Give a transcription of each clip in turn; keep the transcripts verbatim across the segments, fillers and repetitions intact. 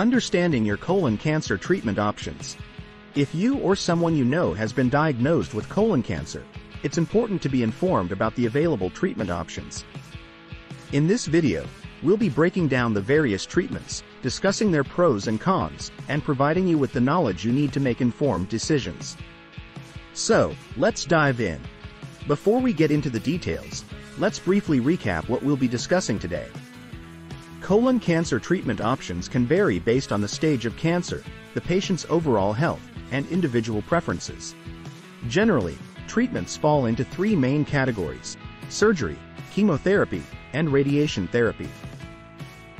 Understanding your colon cancer treatment options. If you or someone you know has been diagnosed with colon cancer, it's important to be informed about the available treatment options. In this video, we'll be breaking down the various treatments, discussing their pros and cons, and providing you with the knowledge you need to make informed decisions. So, let's dive in. Before we get into the details, let's briefly recap what we'll be discussing today. Colon cancer treatment options can vary based on the stage of cancer, the patient's overall health, and individual preferences. Generally, treatments fall into three main categories: surgery, chemotherapy, and radiation therapy.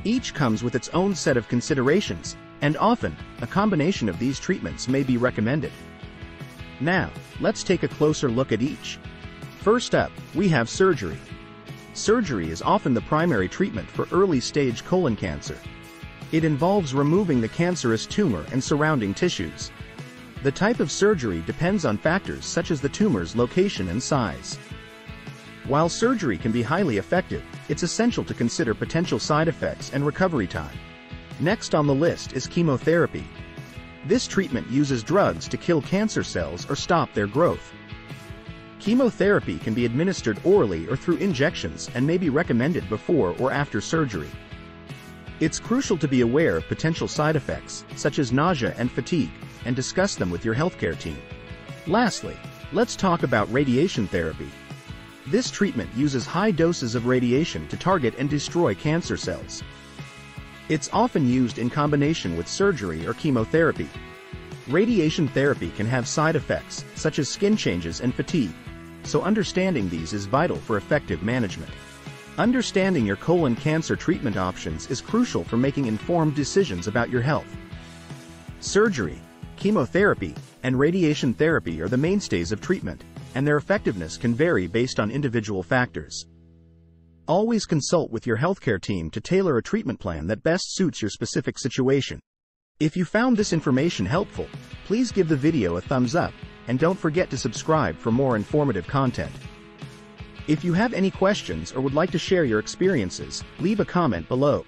Each comes with its own set of considerations, and often, a combination of these treatments may be recommended. Now, let's take a closer look at each. First up, we have surgery. Surgery is often the primary treatment for early-stage colon cancer. It involves removing the cancerous tumor and surrounding tissues. The type of surgery depends on factors such as the tumor's location and size. While surgery can be highly effective, it's essential to consider potential side effects and recovery time. Next on the list is chemotherapy. This treatment uses drugs to kill cancer cells or stop their growth. Chemotherapy can be administered orally or through injections and may be recommended before or after surgery. It's crucial to be aware of potential side effects, such as nausea and fatigue, and discuss them with your healthcare team. Lastly, let's talk about radiation therapy. This treatment uses high doses of radiation to target and destroy cancer cells. It's often used in combination with surgery or chemotherapy. Radiation therapy can have side effects, such as skin changes and fatigue, so understanding these is vital for effective management. Understanding your colon cancer treatment options is crucial for making informed decisions about your health. Surgery, chemotherapy, and radiation therapy are the mainstays of treatment, and their effectiveness can vary based on individual factors. Always consult with your healthcare team to tailor a treatment plan that best suits your specific situation. If you found this information helpful, please give the video a thumbs up, and don't forget to subscribe for more informative content. If you have any questions or would like to share your experiences, leave a comment below.